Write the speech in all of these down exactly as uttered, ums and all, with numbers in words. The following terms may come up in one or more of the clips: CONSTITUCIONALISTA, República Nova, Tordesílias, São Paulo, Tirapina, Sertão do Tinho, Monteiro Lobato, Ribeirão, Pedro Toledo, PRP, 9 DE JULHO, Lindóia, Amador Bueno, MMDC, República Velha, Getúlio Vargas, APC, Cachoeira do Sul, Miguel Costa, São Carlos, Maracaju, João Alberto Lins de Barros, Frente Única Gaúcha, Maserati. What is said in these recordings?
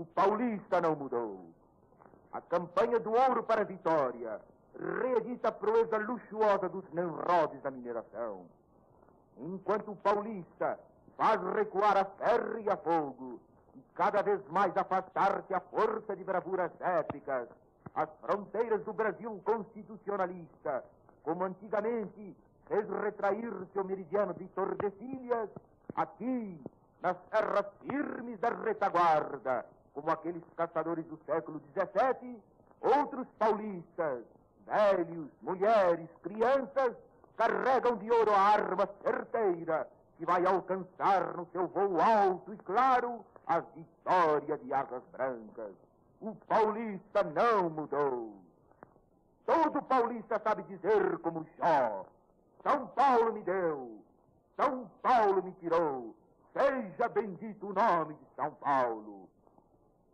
o paulista não mudou. A campanha do ouro para a vitória reedita a proeza luxuosa dos neurodes da mineração. Enquanto o paulista faz recuar a ferro e a fogo, e cada vez mais afastar-se a força de bravuras épicas, as fronteiras do Brasil constitucionalista, como antigamente fez retrair-se o meridiano de Tordesílias, aqui, nas terras firmes da retaguarda, como aqueles caçadores do século dezessete, outros paulistas, velhos, mulheres, crianças, carregam de ouro a arma certeira que vai alcançar no seu voo alto e claro a vitória de asas brancas. O paulista não mudou. Todo paulista sabe dizer como Jó: São Paulo me deu, São Paulo me tirou, seja bendito o nome de São Paulo.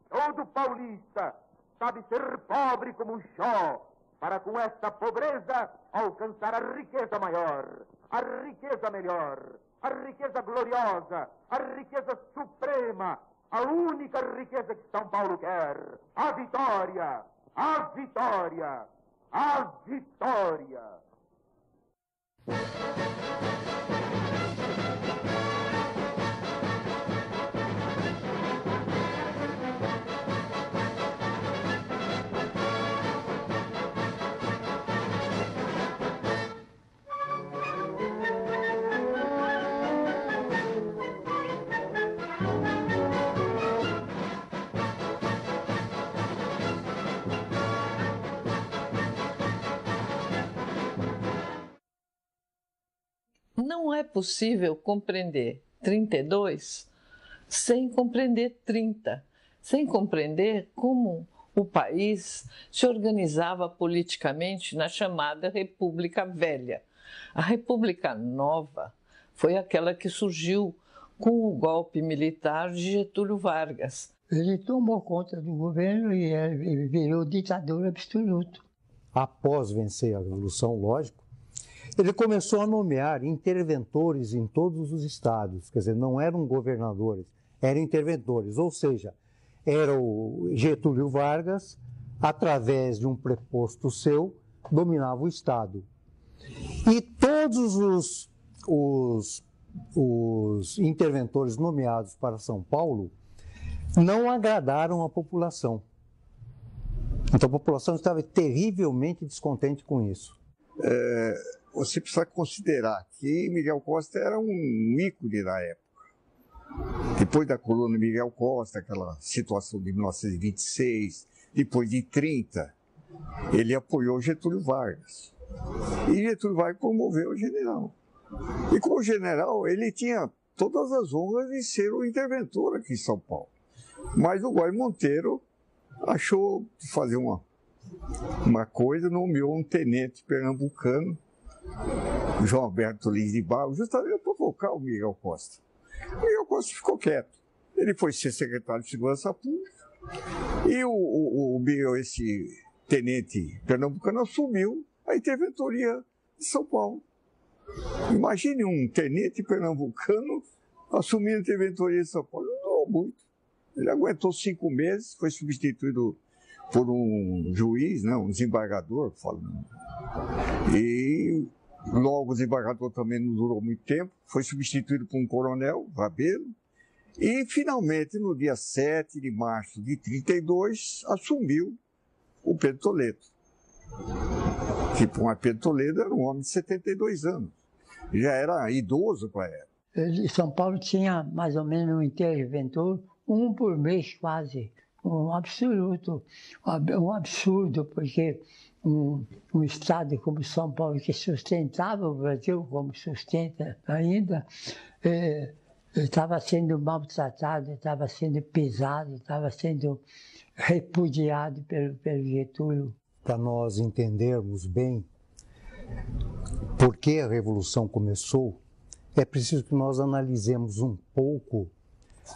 Todo paulista sabe ser pobre como Jó, para com esta pobreza alcançar a riqueza maior, a riqueza melhor, a riqueza gloriosa, a riqueza suprema, a única riqueza que São Paulo quer: a vitória, a vitória, a vitória. Não é possível compreender trinta e dois sem compreender trinta, sem compreender como o país se organizava politicamente na chamada República Velha. A República Nova foi aquela que surgiu com o golpe militar de Getúlio Vargas. Ele tomou conta do governo e virou ditador absoluto. Após vencer a Revolução, lógico, ele começou a nomear interventores em todos os estados, quer dizer, não eram governadores, eram interventores, ou seja, era o Getúlio Vargas, através de um preposto seu, dominava o estado. E todos os, os, os interventores nomeados para São Paulo não agradaram a população. Então a população estava terrivelmente descontente com isso. É, você precisa considerar que Miguel Costa era um ícone na época. Depois da coluna Miguel Costa, aquela situação de mil novecentos e vinte e seis, depois de trinta, ele apoiou Getúlio Vargas. E Getúlio Vargas promoveu o general. E como general, ele tinha todas as honras de ser o interventor aqui em São Paulo. Mas o Góis Monteiro achou de fazer uma... Uma coisa, nomeou um tenente pernambucano, João Alberto Lins de Barros, justamente para provocar o Miguel Costa. O Miguel Costa ficou quieto. Ele foi ser secretário de Segurança Pública e o, o, o, esse tenente pernambucano assumiu a interventoria de São Paulo. Imagine um tenente pernambucano assumindo a interventoria de São Paulo. Não durou muito. Ele aguentou cinco meses, foi substituído por um juiz, não, um desembargador, falando. E logo o desembargador também não durou muito tempo, foi substituído por um coronel, Rabelo, e finalmente no dia sete de março de trinta e dois assumiu o Pedro Toledo. Tipo, o Pedro Toledo era um homem de setenta e dois anos, já era idoso para ela. São Paulo tinha mais ou menos um interventor, um por mês quase. Um absoluto, um absurdo, porque um, um estado como São Paulo, que sustentava o Brasil, como sustenta ainda, eh, estava sendo maltratado, estava sendo pisado, estava sendo repudiado pelo, pelo Getúlio. Para nós entendermos bem por que a Revolução começou, é preciso que nós analisemos um pouco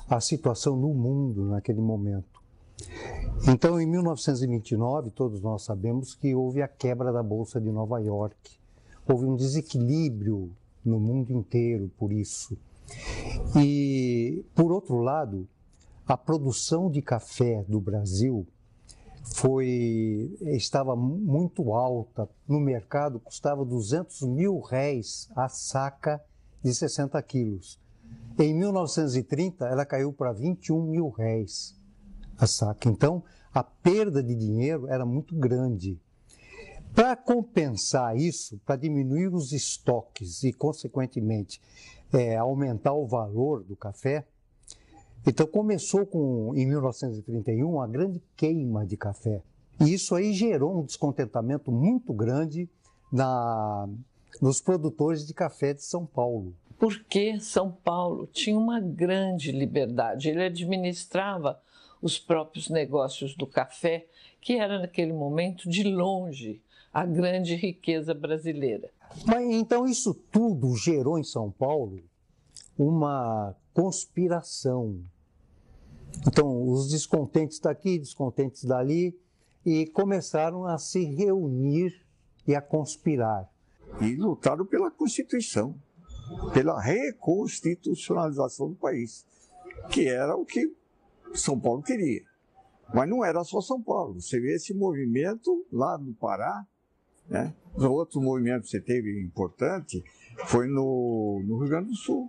a situação no mundo naquele momento. Então, em mil novecentos e vinte e nove, todos nós sabemos que houve a quebra da Bolsa de Nova York. Houve um desequilíbrio no mundo inteiro por isso. E, por outro lado, a produção de café do Brasil foi, estava muito alta no mercado, custava duzentos mil réis a saca de sessenta quilos. Em mil novecentos e trinta, ela caiu para vinte e um mil réis a saca. Então, a perda de dinheiro era muito grande. Para compensar isso, para diminuir os estoques e, consequentemente, é, aumentar o valor do café, então começou com, em mil novecentos e trinta e um, a grande queima de café. E isso aí gerou um descontentamento muito grande na, nos produtores de café de São Paulo. Porque São Paulo tinha uma grande liberdade, ele administrava os próprios negócios do café, que era naquele momento, de longe, a grande riqueza brasileira. Mas então isso tudo gerou em São Paulo uma conspiração. Então os descontentes daqui, descontentes dali, e começaram a se reunir e a conspirar. E lutaram pela Constituição, pela reconstitucionalização do país, que era o que São Paulo queria. Mas não era só São Paulo, você vê esse movimento lá no Pará, né? Outro movimento que você teve importante foi no, no Rio Grande do Sul.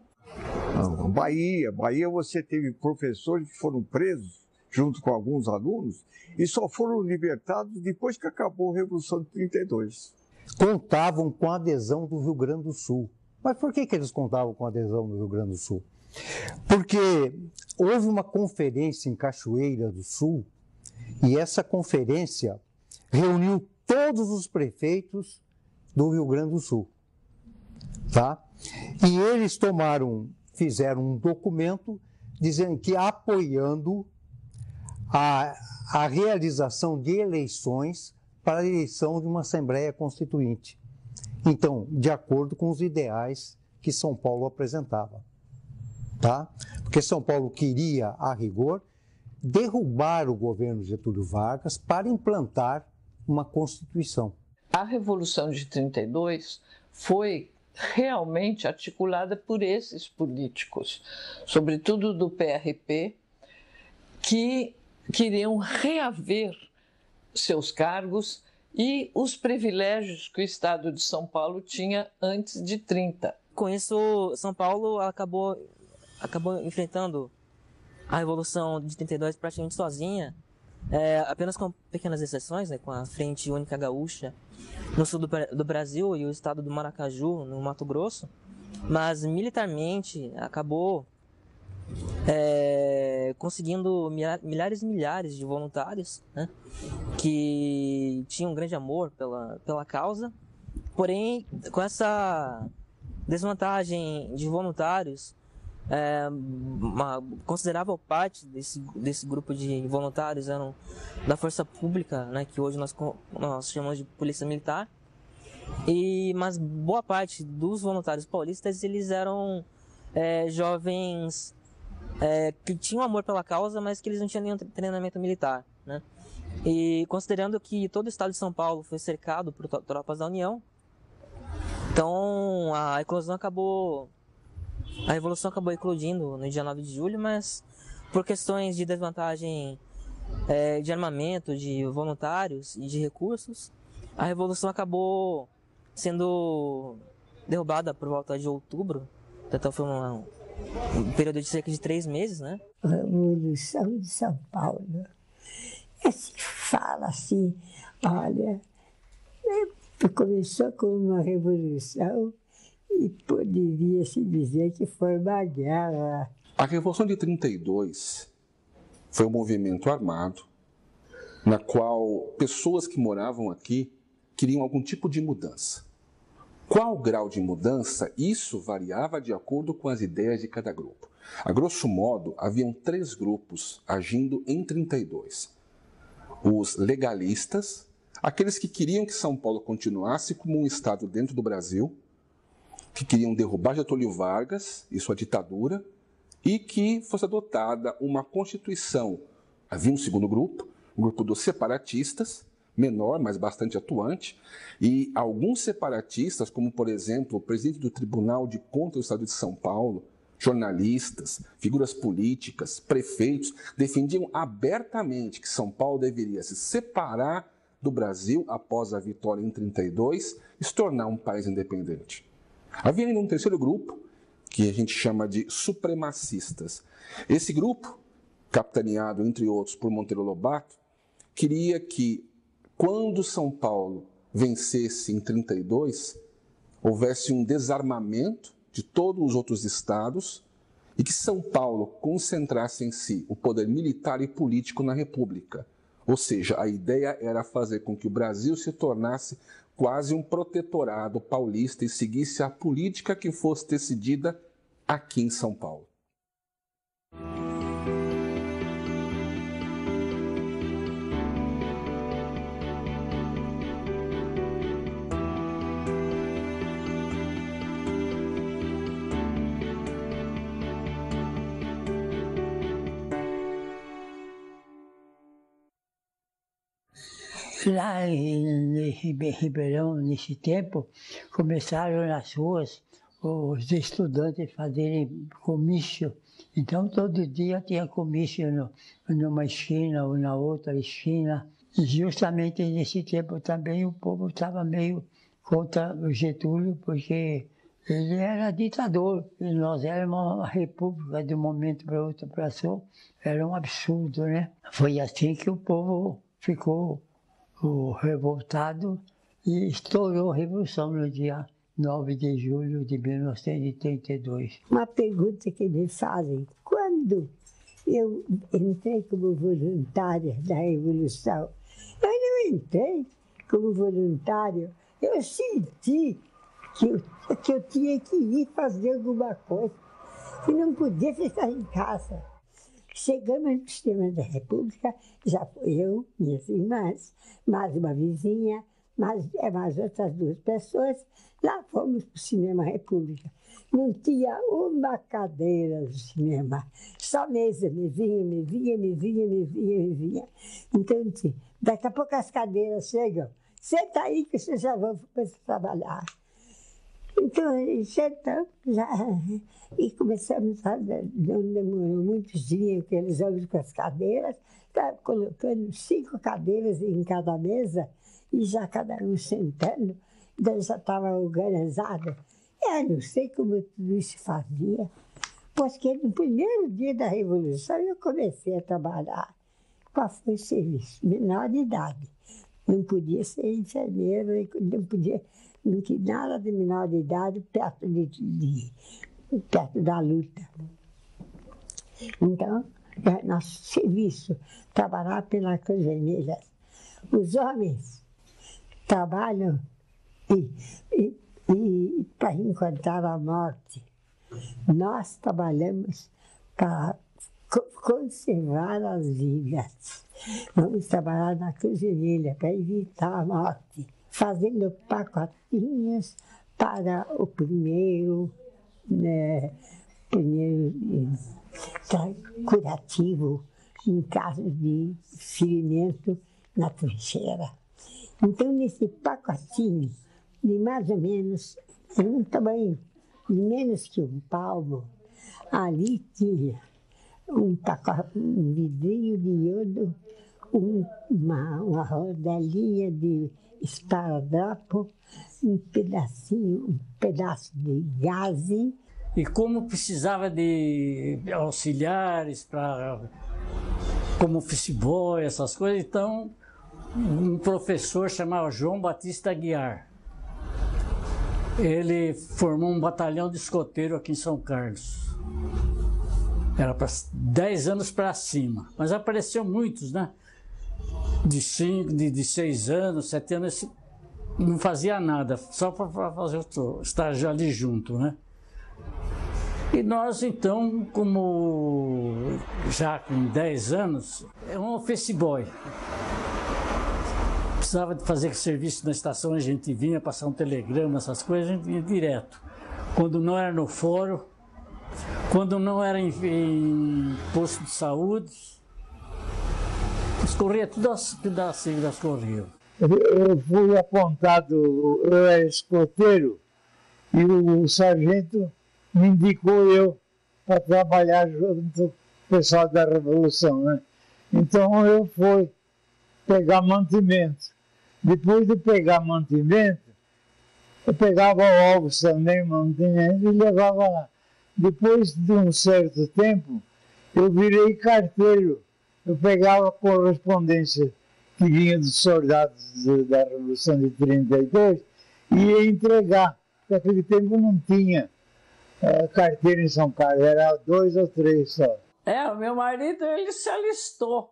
Na Bahia, Bahia você teve professores que foram presos junto com alguns alunos e só foram libertados depois que acabou a Revolução de trinta e dois. Contavam com a adesão do Rio Grande do Sul. Mas por que que eles contavam com a adesão do Rio Grande do Sul? Porque houve uma conferência em Cachoeira do Sul e essa conferência reuniu todos os prefeitos do Rio Grande do Sul, tá? E eles tomaram, fizeram um documento dizendo que apoiando a, a realização de eleições para a eleição de uma Assembleia Constituinte. Então, de acordo com os ideais que São Paulo apresentava. Tá? Porque São Paulo queria, a rigor, derrubar o governo Getúlio Vargas para implantar uma Constituição. A Revolução de trinta e dois foi realmente articulada por esses políticos, sobretudo do P R P, que queriam reaver seus cargos e os privilégios que o Estado de São Paulo tinha antes de trinta. Com isso, São Paulo acabou... acabou enfrentando a Revolução de trinta e dois praticamente sozinha, é, apenas com pequenas exceções, né, com a Frente Única Gaúcha no sul do, do Brasil e o estado do Maracaju, no Mato Grosso, mas militarmente acabou é, conseguindo milhares e milhares de voluntários, né, que tinham um grande amor pela, pela causa, porém com essa desvantagem de voluntários, É, uma considerável parte desse, desse grupo de voluntários eram da força pública, né, que hoje nós, nós chamamos de polícia militar, e, mas boa parte dos voluntários paulistas eles eram é, jovens é, que tinham amor pela causa, mas que eles não tinham nenhum treinamento militar, né? E considerando que todo o estado de São Paulo foi cercado por tropas da União, então a eclosão acabou... A Revolução acabou eclodindo no dia nove de julho, mas por questões de desvantagem é, de armamento, de voluntários e de recursos, a Revolução acabou sendo derrubada por volta de outubro, então foi um, um período de cerca de três meses, né? A Revolução de São Paulo, é, se fala assim, olha, começou com uma revolução, e poderia-se dizer que foi uma guerra. A Revolução de trinta e dois foi um movimento armado na qual pessoas que moravam aqui queriam algum tipo de mudança. Qual o grau de mudança? Isso variava de acordo com as ideias de cada grupo. A grosso modo, haviam três grupos agindo em trinta e dois. Os legalistas, aqueles que queriam que São Paulo continuasse como um estado dentro do Brasil, que queriam derrubar Getúlio Vargas e sua ditadura, e que fosse adotada uma Constituição. Havia um segundo grupo, o grupo dos separatistas, menor, mas bastante atuante, e alguns separatistas, como, por exemplo, o presidente do Tribunal de Contas do Estado de São Paulo, Jornalistas, figuras políticas, prefeitos defendiam abertamente que São Paulo deveria se separar do Brasil após a vitória em trinta e dois e se tornar um país independente. Havia ainda um terceiro grupo, que a gente chama de supremacistas. Esse grupo, capitaneado, entre outros, por Monteiro Lobato, queria que, quando São Paulo vencesse em trinta e dois, houvesse um desarmamento de todos os outros estados e que São Paulo concentrasse em si o poder militar e político na República. Ou seja, a ideia era fazer com que o Brasil se tornasse quase um protetorado paulista e seguisse a política que fosse decidida aqui em São Paulo. Lá em Ribeirão, nesse tempo, começaram nas ruas os estudantes fazerem comício. Então, todo dia tinha comício no, numa esquina ou na outra esquina. E justamente nesse tempo também o povo estava meio contra o Getúlio, porque ele era ditador. E nós éramos uma república, de um momento para outro, para só. Era um absurdo, né? Foi assim que o povo ficou o revoltado e estourou a Revolução no dia nove de julho de mil novecentos e trinta e dois. Uma pergunta que me fazem, quando eu entrei como voluntária da Revolução, eu não entrei como voluntário, eu senti que eu, que eu tinha que ir fazer alguma coisa, que não podia ficar em casa. Chegamos no sistema da República, já foi eu, minhas irmãs, mais uma vizinha, mais, mais outras duas pessoas, lá fomos para o Cinema República. Não tinha uma cadeira no cinema, só mesa, mesinha, mesinha, mesinha, mesinha, mesinha. Então, daqui a pouco as cadeiras chegam, senta aí que vocês já vão começar a trabalhar. Então, sentamos já, e começamos a, não demorou muitos dias que eles vamos com as cadeiras, tá, colocando cinco cadeiras em cada mesa, e já cada um sentando, então já estava organizada. Eu não sei como tudo isso fazia, porque no primeiro dia da Revolução eu comecei a trabalhar. Qual foi o serviço? Menor de idade. Não podia ser enfermeiro, não podia... Não tinha nada de menor de idade perto, de, de, perto da luta. Então, é nosso serviço, trabalhar pela Cruz Vermelha. Os homens trabalham e, e, e, para encontrar a morte. Nós trabalhamos para conservar as vidas. Vamos trabalhar na Cruz Vermelha para evitar a morte, fazendo pacotinhos para o primeiro, né, primeiro curativo em caso de ferimento na trincheira. Então, nesse pacotinho, de mais ou menos um tamanho, de menos que um palmo, ali tinha um, pacote, um vidrinho de iodo, um, uma, uma rodelinha de esparadrapo, um pedacinho, um pedaço de gaze. E como precisava de auxiliares para, como office boy, essas coisas, então um professor chamado João Batista Aguiar. Ele formou um batalhão de escoteiro aqui em São Carlos. Era para dez anos para cima, mas apareceu muitos, né? De cinco, de, de seis anos, sete anos, não fazia nada, só para fazer o estágio ali junto, né? E nós, então, como já com dez anos, é um office boy. Precisava de fazer serviço na estação, a gente vinha passar um telegrama, essas coisas, a gente vinha direto. Quando não era no fórum, quando não era em, em posto de saúde, as correias, tudo as pedacinhos das correias. Eu fui apontado, eu era escoteiro, e o sargento me indicou eu para trabalhar junto com o pessoal da Revolução, né? Então eu fui pegar mantimento. Depois de pegar mantimento, eu pegava ovos também, mantimento, e levava lá. Depois de um certo tempo, eu virei carteiro. Eu pegava correspondência que vinha dos soldados da Revolução de trinta e dois e ia entregar. Naquele tempo não tinha é, carteira em São Carlos, era dois ou três só. É, o meu marido, ele se alistou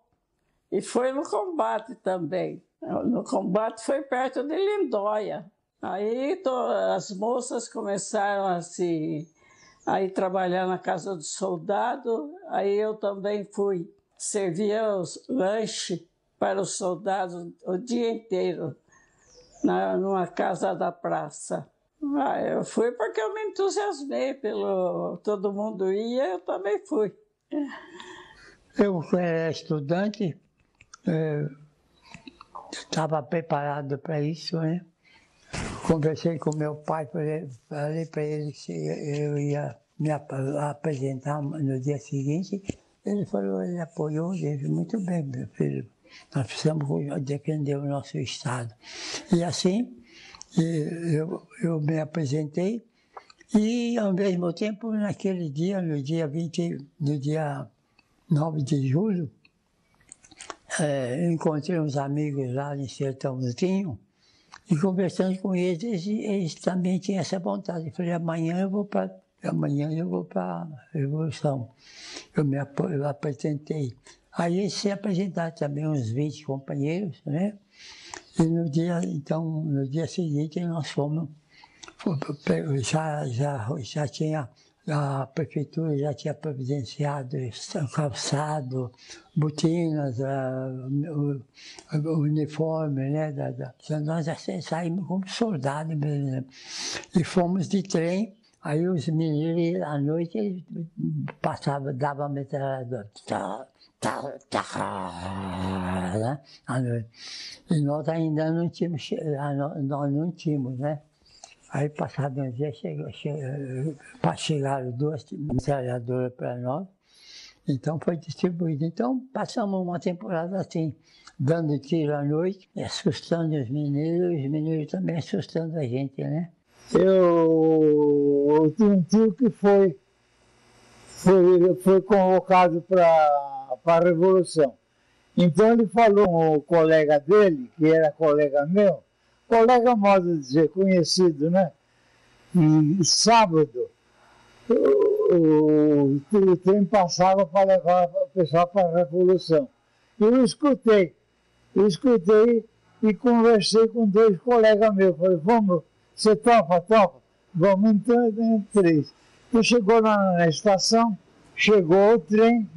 e foi no combate também. No combate foi perto de Lindóia. Aí to, as moças começaram a se... aí trabalhar na casa do soldado, aí eu também fui. Servia os lanche para os soldados o dia inteiro, na, numa casa da praça. Ah, eu fui porque eu me entusiasmei pelo... todo mundo ia, eu também fui. Eu era estudante, estava preparado para isso, né? Conversei com meu pai, falei para ele que eu ia me apresentar no dia seguinte. Ele falou, ele apoiou, disse, muito bem, meu filho, nós precisamos defender o nosso Estado. E assim, eu, eu me apresentei e, ao mesmo tempo, naquele dia, no dia vinte, no dia nove de julho, é, encontrei uns amigos lá em Sertão do Tinho. E conversando com eles, eles, eles também tinham essa vontade. Eu falei, amanhã eu vou para amanhã eu vou para a Revolução. Eu me eu apresentei. Aí eles se apresentaram também, uns vinte companheiros, né? E no dia, então, no dia seguinte nós fomos, já, já, já tinha, a prefeitura já tinha providenciado calçado, botinas, uh, uniforme, né? Da, da. Então nós saímos como soldados mesmo, né? E fomos de trem. Aí os meninos, à noite, eles passavam, davam a metralhadora, tá, tá, tá, né? À noite. E nós ainda não tínhamos, nós não tínhamos, né? Aí, passado um dia, chegou, chegou, chegaram duas metralhadoras para nós, então foi distribuído. Então, passamos uma temporada assim, dando tiro à noite, assustando os meninos, os meninos também assustando a gente, né? Eu, eu tinha um tio que foi, foi, foi convocado para a Revolução. Então, ele falou com o colega dele, que era colega meu, colega, modo de dizer, conhecido, né? E sábado, o, o, o trem passava para levar o pessoal para a Revolução. Eu escutei, eu escutei e conversei com dois colegas meus. Falei, vamos, você topa, topa? Vamos, então, três. Então chegou na, na estação, chegou o trem,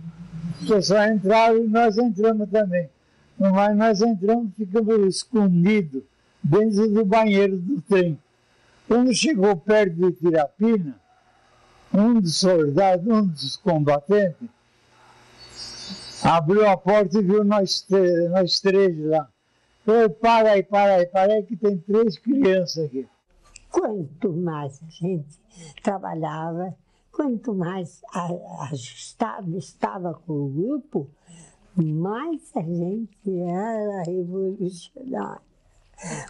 os pessoal entraram e nós entramos também. Mas nós entramos e ficamos escondidos dentro do banheiro do trem. Quando chegou perto de Tirapina, um dos soldados, um dos combatentes, abriu a porta e viu nós, nós três lá. Falei, para aí, para aí, para aí, que tem três crianças aqui. Quanto mais a gente trabalhava, quanto mais ajustado estava com o grupo, mais a gente era revolucionário.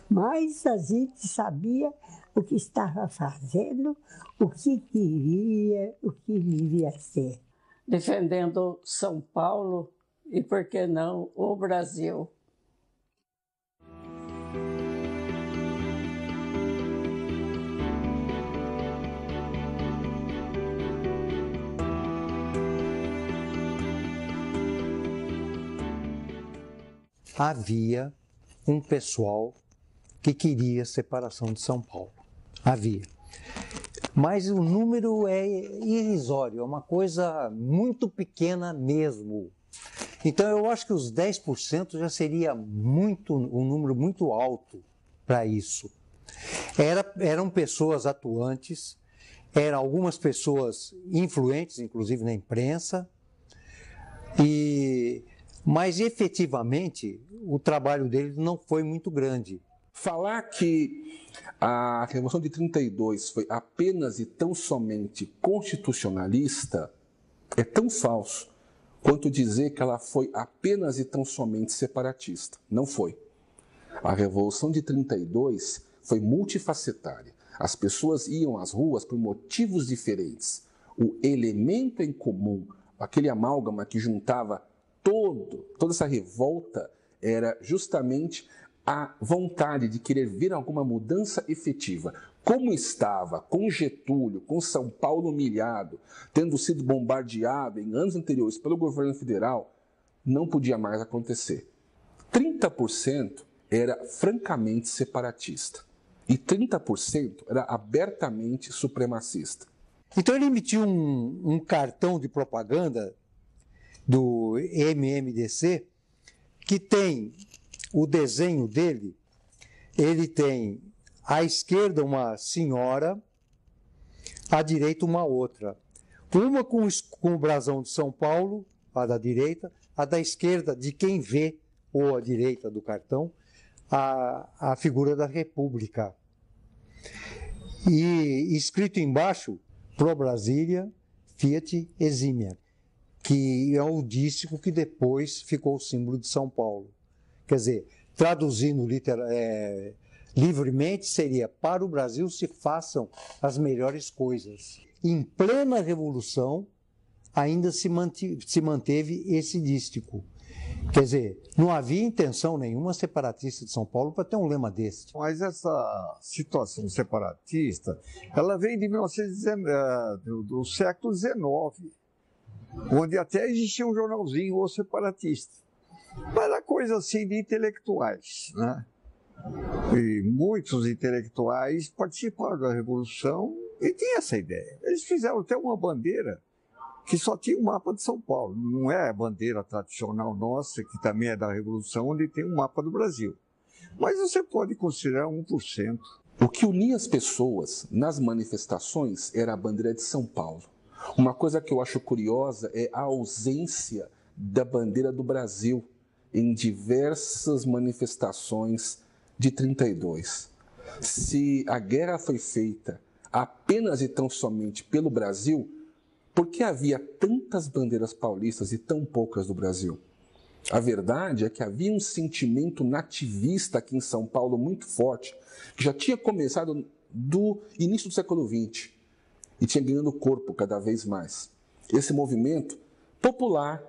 Mas a gente sabia o que estava fazendo, o que queria, o que devia ser. Defendendo São Paulo e, por que não, o Brasil. Havia um pessoal que queria a separação de São Paulo. Havia. Mas o número é irrisório, é uma coisa muito pequena mesmo. Então eu acho que os dez por cento já seria muito, um número muito alto para isso. Era, eram pessoas atuantes, eram algumas pessoas influentes, inclusive na imprensa, e... mas efetivamente o trabalho deles não foi muito grande. Falar que a Revolução de trinta e dois foi apenas e tão somente constitucionalista é tão falso quanto dizer que ela foi apenas e tão somente separatista. Não foi. A Revolução de trinta e dois foi multifacetária. As pessoas iam às ruas por motivos diferentes. O elemento em comum, aquele amálgama que juntava todo, toda essa revolta, era justamente a vontade de querer ver alguma mudança efetiva. Como estava com Getúlio, com São Paulo humilhado, tendo sido bombardeado em anos anteriores pelo governo federal, não podia mais acontecer. trinta por cento era francamente separatista e trinta por cento era abertamente supremacista. Então ele emitiu um, um cartão de propaganda do M M D C que tem o desenho dele, ele tem à esquerda uma senhora, à direita uma outra. Uma com, com o brasão de São Paulo, a da direita, a da esquerda de quem vê, ou à direita do cartão, a, a figura da República. E escrito embaixo, Pro Brasília, Fiat Exímia, que é o dístico que depois ficou o símbolo de São Paulo. Quer dizer, traduzindo literal, é, livremente, seria: para o Brasil se façam as melhores coisas. Em plena Revolução, ainda se, mante, se manteve esse dístico. Quer dizer, não havia intenção nenhuma separatista de São Paulo para ter um lema desse. Mas essa situação separatista, ela vem de mil novecentos e dezenove, do, do século dezenove, onde até existia um jornalzinho ou separatista. Mas era coisa assim de intelectuais, né? E muitos intelectuais participaram da Revolução e tinham essa ideia. Eles fizeram até uma bandeira que só tinha o mapa de São Paulo. Não é a bandeira tradicional nossa, que também é da Revolução, onde tem um mapa do Brasil. Mas você pode considerar um por cento. O que unia as pessoas nas manifestações era a bandeira de São Paulo. Uma coisa que eu acho curiosa é a ausência da bandeira do Brasil em diversas manifestações de trinta e dois. Se a guerra foi feita apenas e tão somente pelo Brasil, por que havia tantas bandeiras paulistas e tão poucas do Brasil? A verdade é que havia um sentimento nativista aqui em São Paulo muito forte, que já tinha começado do início do século vinte e tinha ganhando corpo cada vez mais. Esse movimento popular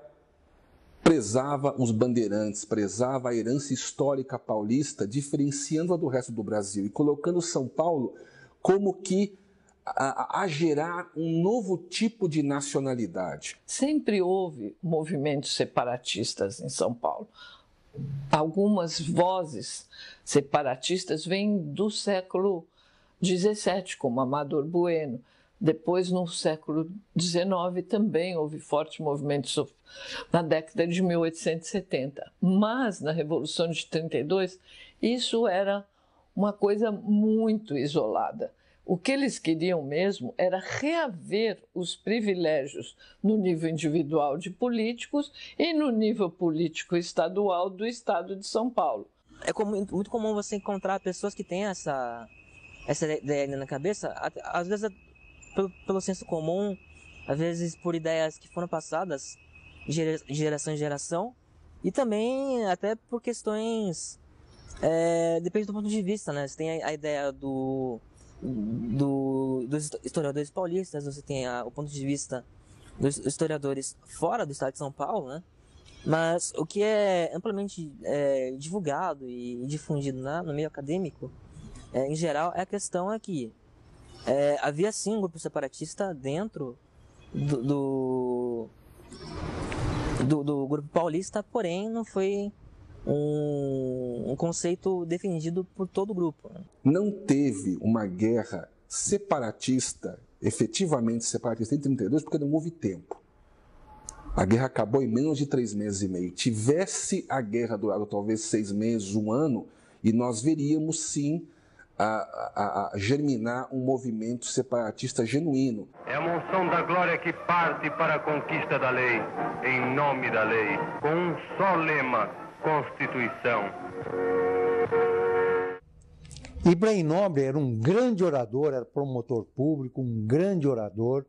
prezava os bandeirantes, prezava a herança histórica paulista, diferenciando-a do resto do Brasil e colocando São Paulo como que a, a gerar um novo tipo de nacionalidade. Sempre houve movimentos separatistas em São Paulo. Algumas vozes separatistas vêm do século dezessete, como Amador Bueno. Depois, no século dezenove, também houve forte movimento na década de mil oitocentos e setenta. Mas, na Revolução de trinta e dois, isso era uma coisa muito isolada. O que eles queriam mesmo era reaver os privilégios no nível individual de políticos e no nível político estadual do Estado de São Paulo. É comum, muito comum você encontrar pessoas que têm essa, essa ideia na cabeça, às vezes Pelo, pelo senso comum, às vezes por ideias que foram passadas de geração em geração, e também até por questões, é, depende do ponto de vista, né? Você tem a, a ideia do, do, dos historiadores paulistas, você tem a, o ponto de vista dos historiadores fora do estado de São Paulo, né? Mas o que é amplamente é, divulgado e difundido na, no meio acadêmico, é, em geral, é a questão aqui. É, havia sim um grupo separatista dentro do do, do, do grupo paulista, porém não foi um, um conceito defendido por todo o grupo. Não teve uma guerra separatista, efetivamente separatista, em trinta e dois, porque não houve tempo. A guerra acabou em menos de três meses e meio. Tivesse a guerra durado talvez seis meses, um ano, e nós veríamos sim A, a, a germinar um movimento separatista genuíno. É a monção da glória que parte para a conquista da lei, em nome da lei, com um só lema: Constituição. Ibraim Nobre era um grande orador, era promotor público, um grande orador.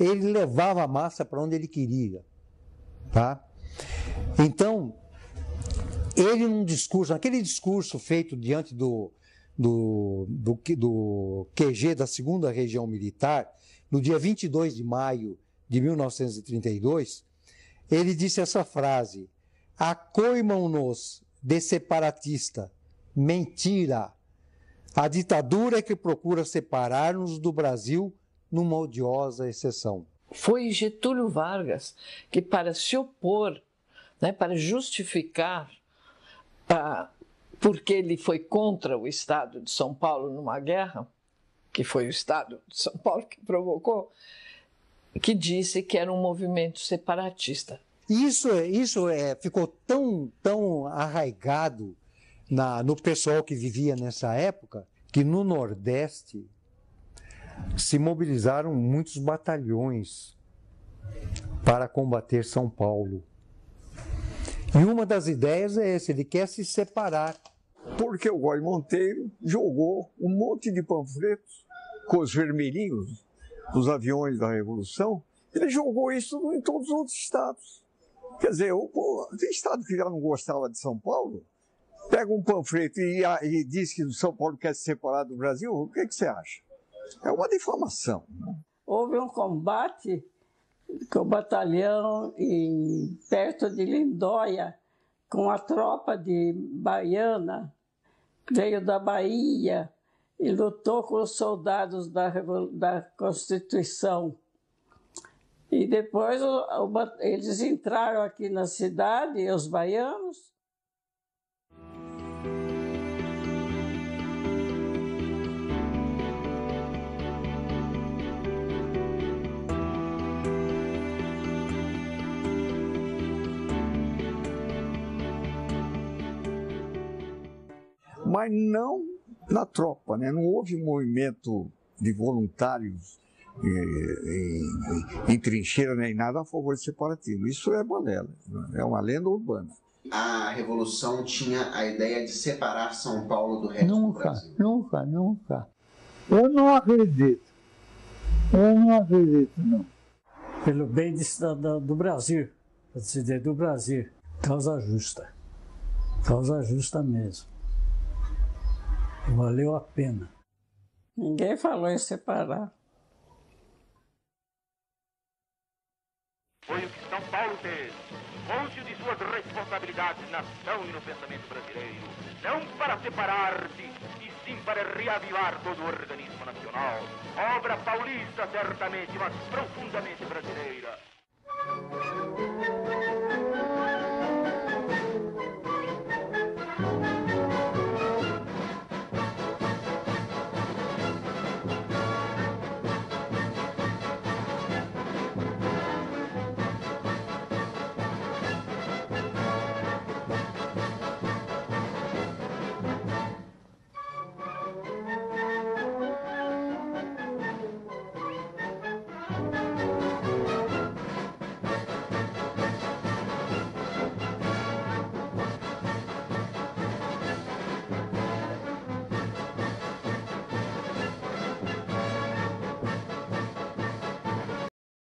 Ele levava a massa para onde ele queria, tá? Então, ele num discurso, naquele discurso feito diante do, do, do, do Q G da segunda Região Militar, no dia vinte e dois de maio de mil novecentos e trinta e dois, ele disse essa frase: "Acoimam-nos de separatista, mentira, a ditadura é que procura separar-nos do Brasil numa odiosa exceção." Foi Getúlio Vargas que, para se opor, né, para justificar ah, porque ele foi contra o Estado de São Paulo numa guerra, que foi o Estado de São Paulo que provocou, que disse que era um movimento separatista. Isso, isso é, ficou tão, tão arraigado na, no pessoal que vivia nessa época, que no Nordeste se mobilizaram muitos batalhões para combater São Paulo. E uma das ideias é essa, ele quer se separar. Porque o Góis Monteiro jogou um monte de panfletos com os vermelhinhos dos aviões da Revolução, ele jogou isso em todos os outros estados. Quer dizer, o, tem estado que já não gostava de São Paulo, pega um panfleto e, e diz que São Paulo quer se separar do Brasil, o que, que você acha? É uma difamação, né? Houve um combate com o batalhão em, perto de Lindóia, com a tropa de baiana, veio da Bahia e lutou com os soldados da, da Constituição. E depois o, o, eles entraram aqui na cidade, os baianos. Mas não na tropa, né? Não houve movimento de voluntários em, em, em trincheira nem nada a favor de separatismo. Isso é balela, é uma lenda urbana. A Revolução tinha a ideia de separar São Paulo do resto do Brasil. Nunca, nunca, nunca. Eu não acredito. Eu não acredito, não. Pelo bem de, da, do Brasil, do Brasil, causa justa. Causa justa mesmo. Valeu a pena. Ninguém falou em separar. Foi o que São Paulo fez, longe de suas responsabilidades na ação e no pensamento brasileiro, não para separar-se, e sim para reavivar todo o organismo nacional. Obra paulista, certamente, mas profundamente brasileira.